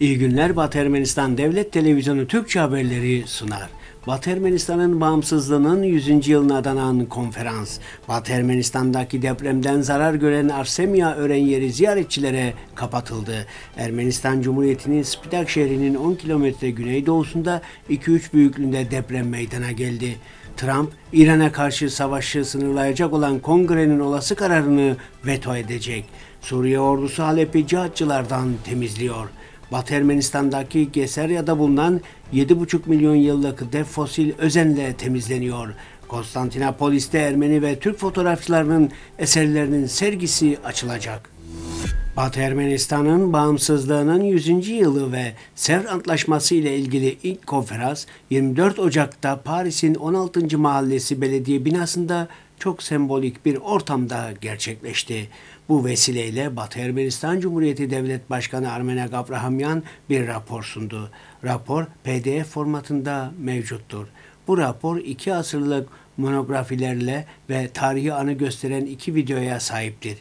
İyi günler. Batı Ermenistan Devlet Televizyonu Türkçe haberleri sunar. Batı Ermenistan'ın bağımsızlığının 100. yılına adanan konferans, Batı Ermenistan'daki depremden zarar gören Arsameia Ören Yeri ziyaretçilere kapatıldı. Ermenistan Cumhuriyeti'nin Spitak şehrinin 10 kilometre güneydoğusunda 2-3 büyüklüğünde deprem meydana geldi. Trump, İran'a karşı savaşı sınırlayacak olan kongrenin olası kararını veto edecek. Suriye ordusu Halep'i cihatçılardan temizliyor. Batı Ermenistan'daki Kesarya'da bulunan 7,5 milyon yıllık dev fosil özenle temizleniyor. Konstantinopolis'te Ermeni ve Türk fotoğrafçılarının eserlerinin sergisi açılacak. Batı Ermenistan'ın bağımsızlığının 100. yılı ve Sevr Antlaşması ile ilgili ilk konferans 24 Ocak'ta Paris'in 16. Mahallesi Belediye Binası'nda çok sembolik bir ortamda gerçekleşti. Bu vesileyle Batı Ermenistan Cumhuriyeti Devlet Başkanı Armenak Abrahamyan bir rapor sundu. Rapor PDF formatında mevcuttur. Bu rapor 2 asırlık monografilerle ve tarihi anı gösteren 2 videoya sahiptir.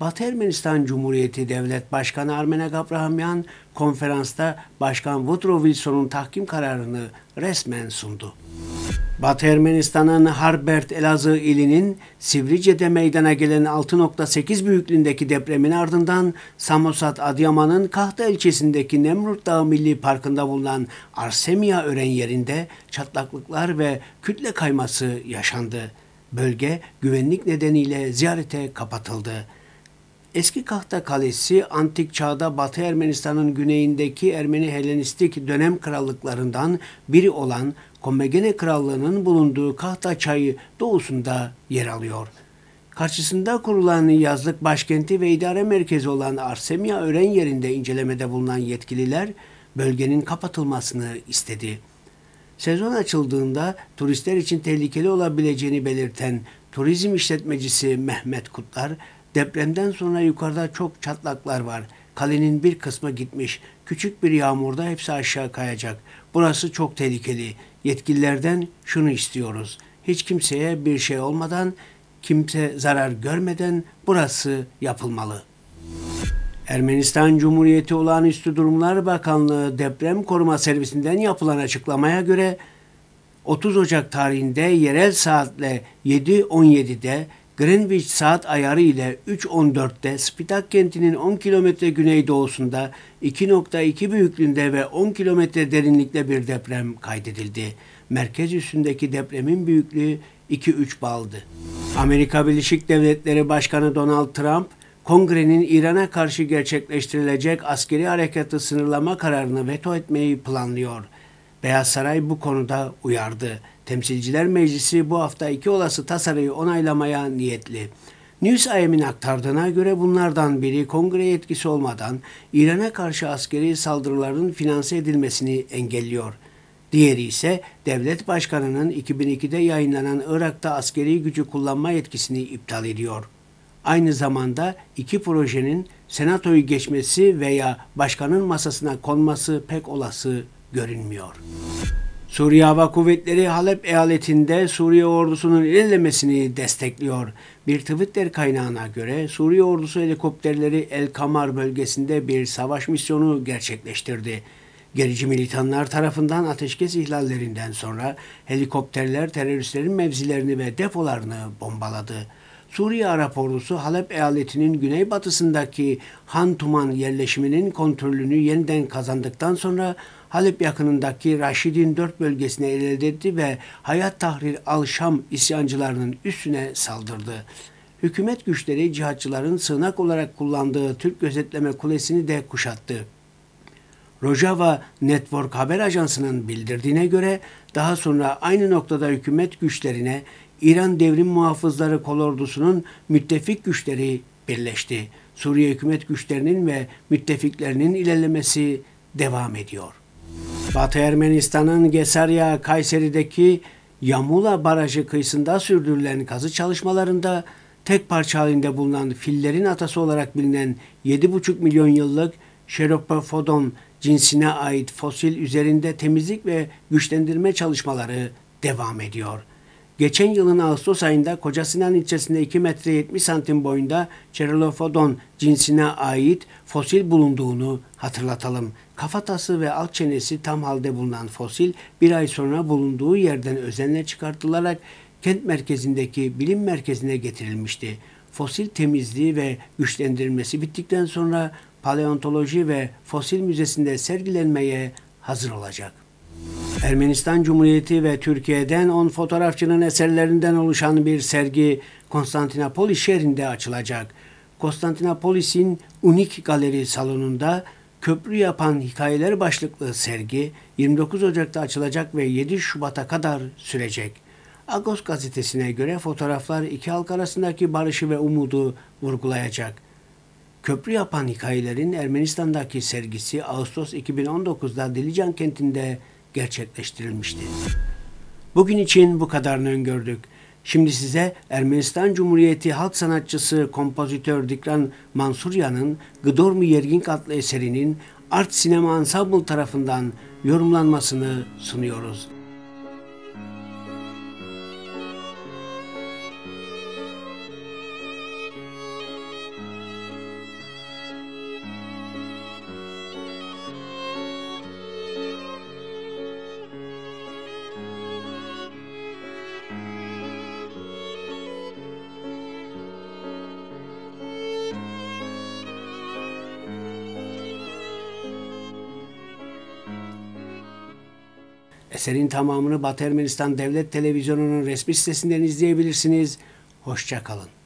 Batı Ermenistan Cumhuriyeti Devlet Başkanı Armenak Abrahamyan konferansta Başkan Woodrow Wilson'un tahkim kararını resmen sundu. Batı Ermenistan'ın Harbert Elazığ ilinin Sivrice'de meydana gelen 6,8 büyüklüğündeki depremin ardından Samosat Adıyaman'ın Kahta ilçesindeki Nemrut Dağı Milli Parkı'nda bulunan Arsameia Ören Yeri'nde çatlaklıklar ve kütle kayması yaşandı. Bölge güvenlik nedeniyle ziyarete kapatıldı. Eski Kahta Kalesi, antik çağda Batı Ermenistan'ın güneyindeki Ermeni Helenistik dönem krallıklarından biri olan Komegene Krallığı'nın bulunduğu Kahta Çayı doğusunda yer alıyor. Karşısında kurulan yazlık başkenti ve idare merkezi olan Arsameia Ören Yeri'nde incelemede bulunan yetkililer bölgenin kapatılmasını istedi. Sezon açıldığında turistler için tehlikeli olabileceğini belirten turizm işletmecisi Mehmet Kutlar, "Depremden sonra yukarıda çok çatlaklar var. Kalenin bir kısmı gitmiş. Küçük bir yağmurda hepsi aşağı kayacak. Burası çok tehlikeli. Yetkililerden şunu istiyoruz. Hiç kimseye bir şey olmadan, kimse zarar görmeden burası yapılmalı." Ermenistan Cumhuriyeti Olağanüstü Durumlar Bakanlığı Deprem Koruma Servisi'nden yapılan açıklamaya göre 30 Ocak tarihinde yerel saatle 7:17'de Greenwich saat ayarı ile 3:14'te Spitak kentinin 10 kilometre güneydoğusunda 2,2 büyüklüğünde ve 10 kilometre derinlikte bir deprem kaydedildi. Merkez üstündeki depremin büyüklüğü 2-3 baldı. Amerika Birleşik Devletleri Başkanı Donald Trump, Kongre'nin İran'a karşı gerçekleştirilecek askeri harekatı sınırlama kararını veto etmeyi planlıyor. Beyaz Saray bu konuda uyardı. Temsilciler Meclisi bu hafta 2 olası tasarıyı onaylamaya niyetli. News AM'in aktardığına göre bunlardan biri kongre yetkisi olmadan İran'a karşı askeri saldırıların finanse edilmesini engelliyor. Diğeri ise devlet başkanının 2002'de yayınlanan Irak'ta askeri gücü kullanma yetkisini iptal ediyor. Aynı zamanda 2 projenin senatoyu geçmesi veya başkanın masasına konması pek olası görünmüyor. Suriye Hava Kuvvetleri Halep eyaletinde Suriye ordusunun ilerlemesini destekliyor. Bir Twitter kaynağına göre Suriye ordusu helikopterleri El Kamar bölgesinde bir savaş misyonu gerçekleştirdi. Gerici militanlar tarafından ateşkes ihlallerinden sonra helikopterler teröristlerin mevzilerini ve depolarını bombaladı. Suriye Arap ordusu Halep eyaletinin güneybatısındaki Han Tuman yerleşiminin kontrolünü yeniden kazandıktan sonra Halep yakınındaki Raşidin 4 bölgesine ilerledi ve Hayat Tahrir al-Şam isyancılarının üstüne saldırdı. Hükümet güçleri cihatçıların sığınak olarak kullandığı Türk gözetleme kulesini de kuşattı. Rojava Network haber ajansının bildirdiğine göre daha sonra aynı noktada hükümet güçlerine İran Devrim Muhafızları Kolordusu'nun müttefik güçleri birleşti. Suriye hükümet güçlerinin ve müttefiklerinin ilerlemesi devam ediyor. Batı Ermenistan'ın Kesarya, Kayseri'deki Yamula Barajı kıyısında sürdürülen kazı çalışmalarında tek parça halinde bulunan fillerin atası olarak bilinen 7,5 milyon yıllık Sheropodon cinsine ait fosil üzerinde temizlik ve güçlendirme çalışmaları devam ediyor. Geçen yılın Ağustos ayında Koca Sinan ilçesinde 2 metre 70 santim boyunda Cerulophodon cinsine ait fosil bulunduğunu hatırlatalım. Kafatası ve alt çenesi tam halde bulunan fosil bir ay sonra bulunduğu yerden özenle çıkartılarak kent merkezindeki bilim merkezine getirilmişti. Fosil temizliği ve güçlendirilmesi bittikten sonra Paleontoloji ve Fosil Müzesi'nde sergilenmeye hazır olacak. Ermenistan Cumhuriyeti ve Türkiye'den 10 fotoğrafçının eserlerinden oluşan bir sergi Konstantinopolis şehrinde açılacak. Konstantinopolis'in Unik Galeri salonunda Köprü Yapan Hikayeler başlıklı sergi 29 Ocak'ta açılacak ve 7 Şubat'a kadar sürecek. Agos gazetesine göre fotoğraflar iki halk arasındaki barışı ve umudu vurgulayacak. Köprü Yapan Hikayelerin Ermenistan'daki sergisi Ağustos 2019'da Dilijan kentinde gerçekleştirilmişti. Bugün için bu kadarını öngördük. Şimdi size Ermenistan Cumhuriyeti halk sanatçısı kompozitör Dikran Mansuryan'ın Gdormu Yergink adlı eserinin Art Sinema Ensemble tarafından yorumlanmasını sunuyoruz. Eserin tamamını Batı Ermenistan Devlet Televizyonu'nun resmi sitesinden izleyebilirsiniz. Hoşça kalın.